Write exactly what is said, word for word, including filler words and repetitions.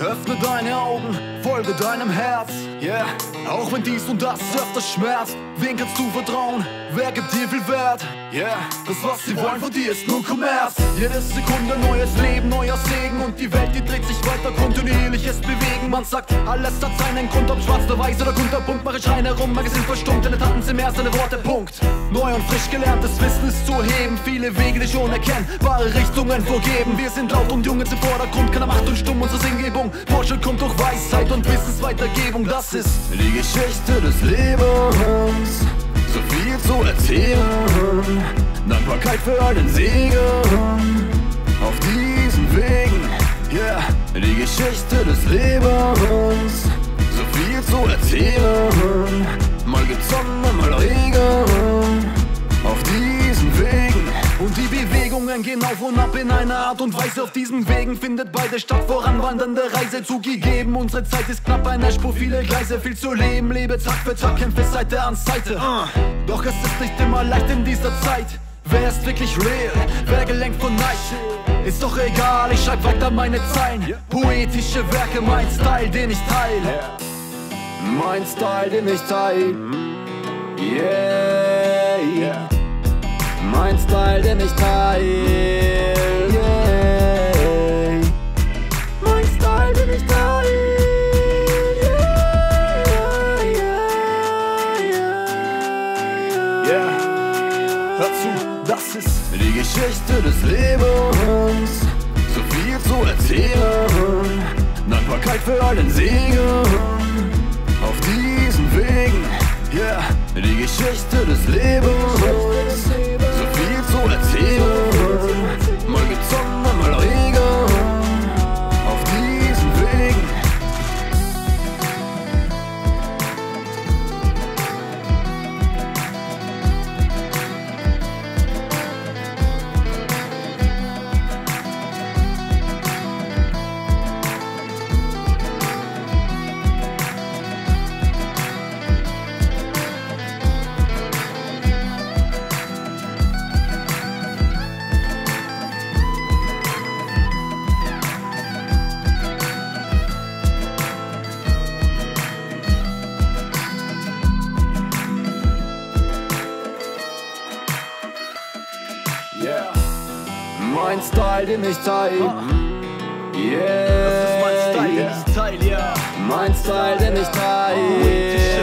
Öffne deine Augen, folge deinem Herz. Yeah, auch wenn dies und das öfter schmerzt, wen kannst du vertrauen? Wer gibt dir viel Wert? Yeah, das was sie wollen von dir ist nur Kommerz. Jede Sekunde neues Leben, neuer Segen, und die Welt, die dreht sich weiter, kontinuierliches Bewegen. Man sagt, alles hat seinen Grund, ob schwarz oder weiß oder kunterbunt. Mach ich rein herum, Magazin verstummt, deine Taten sind mehr, seine Worte, Punkt. Neu und frisch gelerntes Wissen ist zu heben, viele Wege dich unerkennen, wahre Richtungen vorgeben. Wir sind laut und jung jetzt im Vordergrund, keiner macht uns stumm, unsere Sinngebung. Fortschritt kommt durch Weisheit und Wissensweitergebung, das ist die Geschichte des Lebens, so viel zu erzählen. Dankbarkeit für einen Segen auf diesen Wegen. Yeah, die Geschichte des Lebens, so viel zu erzählen. Mal gibt's Sonne, mal Regen auf diesen Wegen. Und die Bewegungen gehen auf und ab in einer Art und Weise. Auf diesen Wegen findet beide statt, voranwandernde Reise zugegeben. Unsere Zeit ist knapp, eine Spur, viele Gleise, viel zu leben. Lebe Tag für Tag, kämpfe Seite an Seite. uh. Doch es ist nicht immer leicht in dieser Zeit. Wer ist wirklich real? Wer gelenkt von Neid? Ist doch egal, ich schreib weiter meine Zeilen. yeah. Poetische Werke, mein Style, den ich teile. yeah. Mein Style, den ich teile. Yeah, yeah. Mein Style, den ich teil. Yeah. Mein Style, den ich teil. Yeah, yeah, yeah, yeah, yeah. Hör zu, das ist die Geschichte des Lebens, so viel zu erzählen. Dankbarkeit für einen Segen auf diesen Wegen. Yeah, die Geschichte des Lebens, so viel zu erzählen. Mal gibt's Sonne, mal Regen auf diesen Wegen. Mein Style, den ich teil. Yeah, das ist mein Style, den ich teil, ja. Mein Style, den ich teil.